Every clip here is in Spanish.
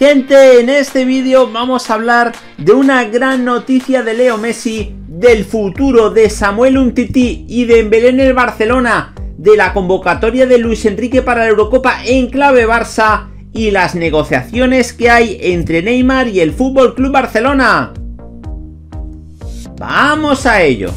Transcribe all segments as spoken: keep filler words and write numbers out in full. Gente, en este vídeo vamos a hablar de una gran noticia de Leo Messi, del futuro de Samuel Umtiti y de Dembélé en el Barcelona, de la convocatoria de Luis Enrique para la Eurocopa en clave Barça y las negociaciones que hay entre Neymar y el F C Barcelona. ¡Vamos a ello!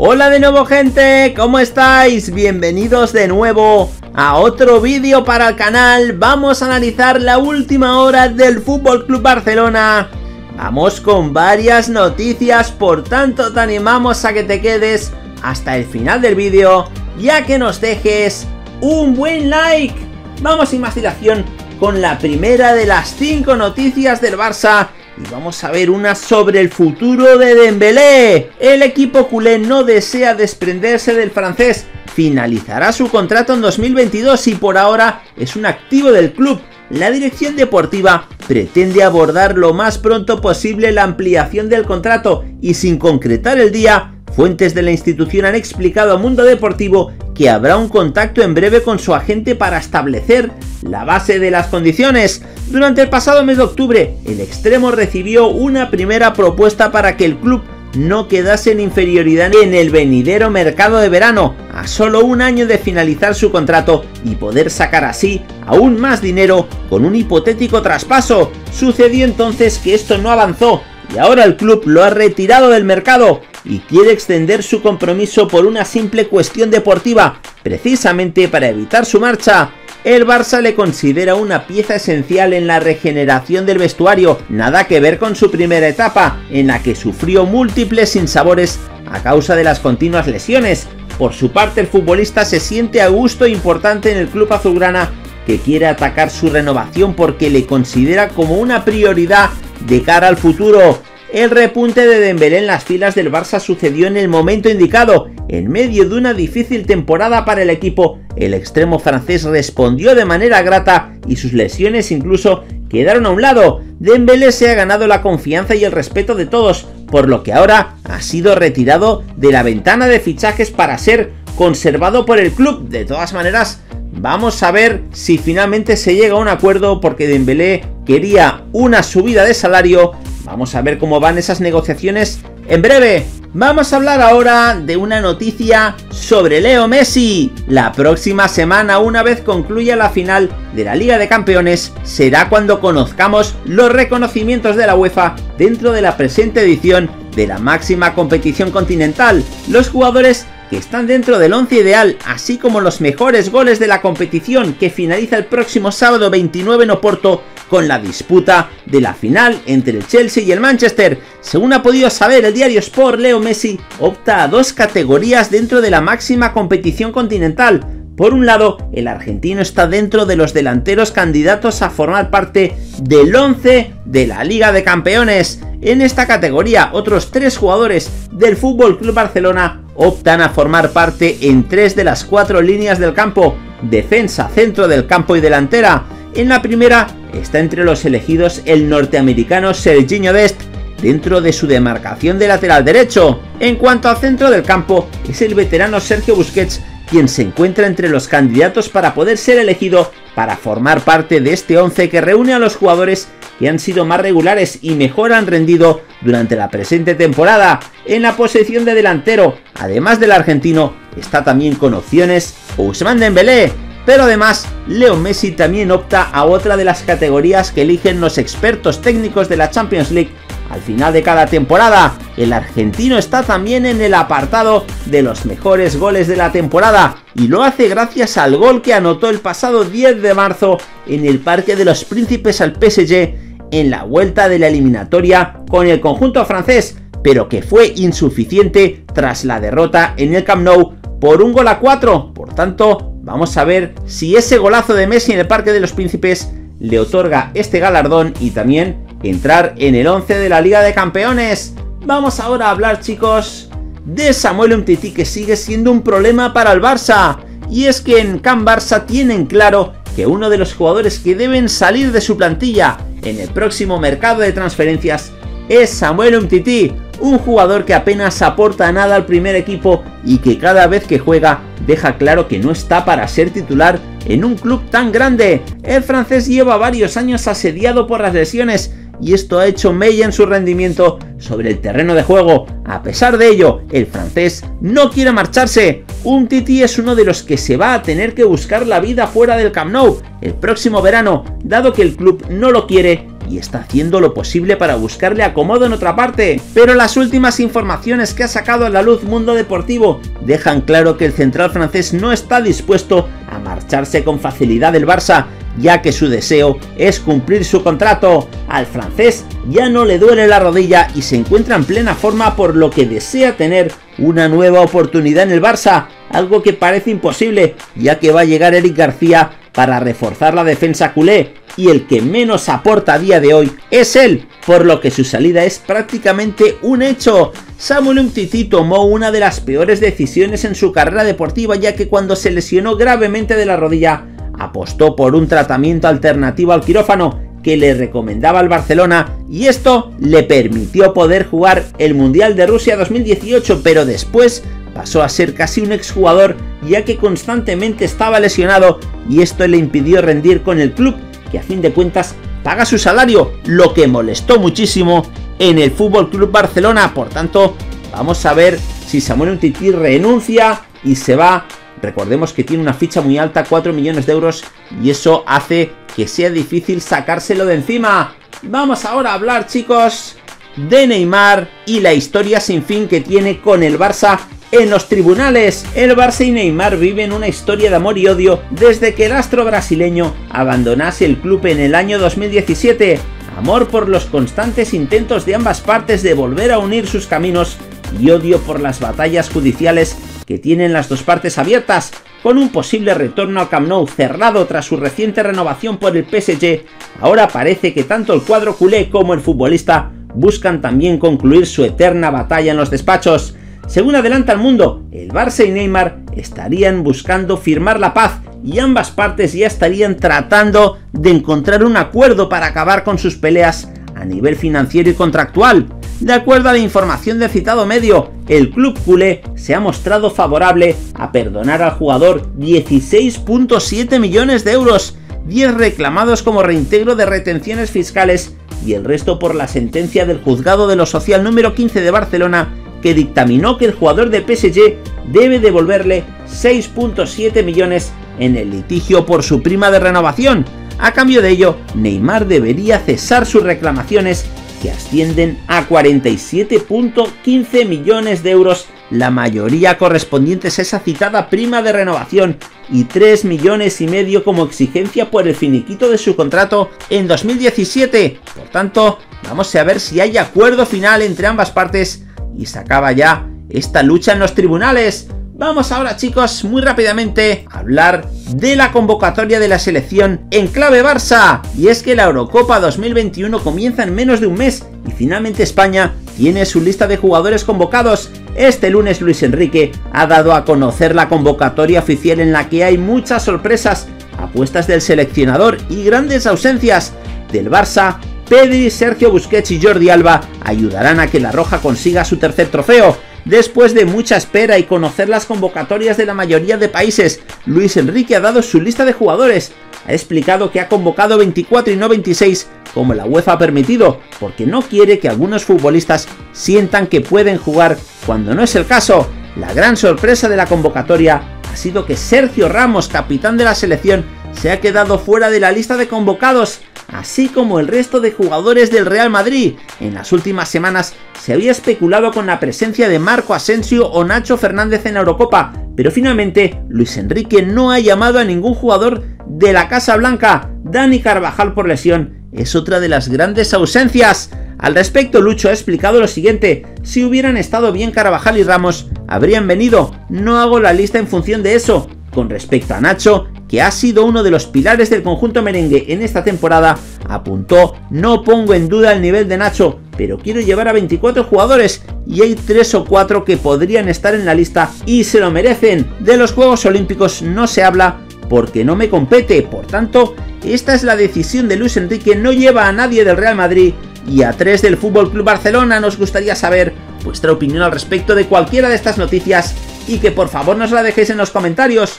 Hola de nuevo, gente, ¿cómo estáis? Bienvenidos de nuevo a otro vídeo para el canal. Vamos a analizar la última hora del F C Barcelona. Vamos con varias noticias, por tanto te animamos a que te quedes hasta el final del vídeo y a que nos dejes un buen like. Vamos sin más dilación con la primera de las cinco noticias del Barça. Y vamos a ver una sobre el futuro de Dembélé. El equipo culé no desea desprenderse del francés. Finalizará su contrato en dos mil veintidós y por ahora es un activo del club. La dirección deportiva pretende abordar lo más pronto posible la ampliación del contrato y sin concretar el día, fuentes de la institución han explicado a Mundo Deportivo que habrá un contacto en breve con su agente para establecer la base de las condiciones. Durante el pasado mes de octubre, el extremo recibió una primera propuesta para que el club no quedase en inferioridad en el venidero mercado de verano, a solo un año de finalizar su contrato y poder sacar así aún más dinero con un hipotético traspaso. Sucedió entonces que esto no avanzó y ahora el club lo ha retirado del mercado y quiere extender su compromiso por una simple cuestión deportiva, precisamente para evitar su marcha. El Barça le considera una pieza esencial en la regeneración del vestuario, nada que ver con su primera etapa, en la que sufrió múltiples sinsabores a causa de las continuas lesiones. Por su parte, el futbolista se siente a gusto e importante en el club azulgrana, que quiere atacar su renovación porque le considera como una prioridad de cara al futuro. El repunte de Dembélé en las filas del Barça sucedió en el momento indicado. En medio de una difícil temporada para el equipo, el extremo francés respondió de manera grata y sus lesiones incluso quedaron a un lado. Dembélé se ha ganado la confianza y el respeto de todos, por lo que ahora ha sido retirado de la ventana de fichajes para ser conservado por el club. De todas maneras, vamos a ver si finalmente se llega a un acuerdo, porque Dembélé quería una subida de salario. Vamos a ver cómo van esas negociaciones en breve. Vamos a hablar ahora de una noticia sobre Leo Messi. La próxima semana, una vez concluya la final de la Liga de Campeones, será cuando conozcamos los reconocimientos de la UEFA dentro de la presente edición de la máxima competición continental. Los jugadores que están dentro del once ideal, así como los mejores goles de la competición, que finaliza el próximo sábado veintinueve en Oporto, con la disputa de la final entre el Chelsea y el Manchester. Según ha podido saber el diario Sport, Leo Messi opta a dos categorías dentro de la máxima competición continental. Por un lado, el argentino está dentro de los delanteros candidatos a formar parte del once de la Liga de Campeones. En esta categoría, otros tres jugadores del F C Barcelona optan a formar parte en tres de las cuatro líneas del campo: defensa, centro del campo y delantera. En la primera está entre los elegidos el norteamericano Sergiño Dest, dentro de su demarcación de lateral derecho. En cuanto al centro del campo, es el veterano Sergio Busquets quien se encuentra entre los candidatos para poder ser elegido para formar parte de este once, que reúne a los jugadores que han sido más regulares y mejor han rendido durante la presente temporada. En la posición de delantero, además del argentino, está también con opciones Ousmane Dembélé. Pero además, Leo Messi también opta a otra de las categorías que eligen los expertos técnicos de la Champions League al final de cada temporada. El argentino está también en el apartado de los mejores goles de la temporada, y lo hace gracias al gol que anotó el pasado diez de marzo en el Parque de los Príncipes al P S G en la vuelta de la eliminatoria con el conjunto francés, pero que fue insuficiente tras la derrota en el Camp Nou por un gol a cuatro. Por tanto, vamos a ver si ese golazo de Messi en el Parque de los Príncipes le otorga este galardón y también entrar en el once de la Liga de Campeones. Vamos ahora a hablar, chicos, de Samuel Umtiti, que sigue siendo un problema para el Barça. Y es que en Can Barça tienen claro que uno de los jugadores que deben salir de su plantilla en el próximo mercado de transferencias es Samuel Umtiti, un jugador que apenas aporta nada al primer equipo y que cada vez que juega deja claro que no está para ser titular en un club tan grande. El francés lleva varios años asediado por las lesiones y esto ha hecho mella en su rendimiento sobre el terreno de juego. A pesar de ello, el francés no quiere marcharse. Umtiti es uno de los que se va a tener que buscar la vida fuera del Camp Nou el próximo verano, dado que el club no lo quiere y está haciendo lo posible para buscarle acomodo en otra parte. Pero las últimas informaciones que ha sacado a la luz Mundo Deportivo dejan claro que el central francés no está dispuesto a marcharse con facilidad del Barça, ya que su deseo es cumplir su contrato. Al francés ya no le duele la rodilla y se encuentra en plena forma, por lo que desea tener una nueva oportunidad en el Barça, algo que parece imposible, ya que va a llegar Eric García para reforzar la defensa culé, y el que menos aporta a día de hoy es él, por lo que su salida es prácticamente un hecho. Samuel Umtiti tomó una de las peores decisiones en su carrera deportiva, ya que cuando se lesionó gravemente de la rodilla, apostó por un tratamiento alternativo al quirófano que le recomendaba el Barcelona, y esto le permitió poder jugar el Mundial de Rusia dos mil dieciocho, pero después pasó a ser casi un exjugador, ya que constantemente estaba lesionado y esto le impidió rendir con el club, que a fin de cuentas paga su salario, lo que molestó muchísimo en el Fútbol Club Barcelona. Por tanto, vamos a ver si Samuel Umtiti renuncia y se va. Recordemos que tiene una ficha muy alta, cuatro millones de euros, y eso hace que sea difícil sacárselo de encima. Vamos ahora a hablar, chicos, de Neymar y la historia sin fin que tiene con el Barça en los tribunales. El Barça y Neymar viven una historia de amor y odio desde que el astro brasileño abandonase el club en el año dos mil diecisiete. Amor por los constantes intentos de ambas partes de volver a unir sus caminos y odio por las batallas judiciales que tienen las dos partes abiertas, con un posible retorno al Camp Nou cerrado tras su reciente renovación por el P S G. Ahora parece que tanto el cuadro culé como el futbolista buscan también concluir su eterna batalla en los despachos. Según adelanta El Mundo, el Barça y Neymar estarían buscando firmar la paz y ambas partes ya estarían tratando de encontrar un acuerdo para acabar con sus peleas a nivel financiero y contractual. De acuerdo a la información del citado medio, el club culé se ha mostrado favorable a perdonar al jugador dieciséis coma siete millones de euros, diez reclamados como reintegro de retenciones fiscales y el resto por la sentencia del juzgado de lo social número quince de Barcelona, que dictaminó que el jugador de P S G debe devolverle seis coma siete millones en el litigio por su prima de renovación. A cambio de ello, Neymar debería cesar sus reclamaciones, que ascienden a cuarenta y siete coma quince millones de euros, la mayoría correspondientes a esa citada prima de renovación, y tres millones y medio como exigencia por el finiquito de su contrato en dos mil diecisiete. Por tanto, vamos a ver si hay acuerdo final entre ambas partes y se acaba ya esta lucha en los tribunales. Vamos ahora, chicos, muy rápidamente a hablar de la convocatoria de la selección en clave Barça. Y es que la Eurocopa dos mil veintiuno comienza en menos de un mes y finalmente España tiene su lista de jugadores convocados. Este lunes Luis Enrique ha dado a conocer la convocatoria oficial, en la que hay muchas sorpresas, apuestas del seleccionador y grandes ausencias. Del Barça, Pedri, Sergio Busquets y Jordi Alba ayudarán a que la Roja consiga su tercer trofeo. Después de mucha espera y conocer las convocatorias de la mayoría de países, Luis Enrique ha dado su lista de jugadores. Ha explicado que ha convocado veinticuatro y no veintiséis, como la UEFA ha permitido, porque no quiere que algunos futbolistas sientan que pueden jugar cuando no es el caso. La gran sorpresa de la convocatoria ha sido que Sergio Ramos, capitán de la selección, se ha quedado fuera de la lista de convocados, así como el resto de jugadores del Real Madrid. En las últimas semanas se había especulado con la presencia de Marco Asensio o Nacho Fernández en Eurocopa, pero finalmente Luis Enrique no ha llamado a ningún jugador de la Casa Blanca. Dani Carvajal, por lesión, es otra de las grandes ausencias. Al respecto, Lucho ha explicado lo siguiente: si hubieran estado bien Carvajal y Ramos, habrían venido. No hago la lista en función de eso. Con respecto a Nacho, que ha sido uno de los pilares del conjunto merengue en esta temporada, apuntó: no pongo en duda el nivel de Nacho, pero quiero llevar a veinticuatro jugadores y hay tres o cuatro que podrían estar en la lista y se lo merecen. De los Juegos Olímpicos no se habla porque no me compete. Por tanto, esta es la decisión de Luis Enrique, no lleva a nadie del Real Madrid y a tres del F C Barcelona. Nos gustaría saber vuestra opinión al respecto de cualquiera de estas noticias y que por favor nos la dejéis en los comentarios,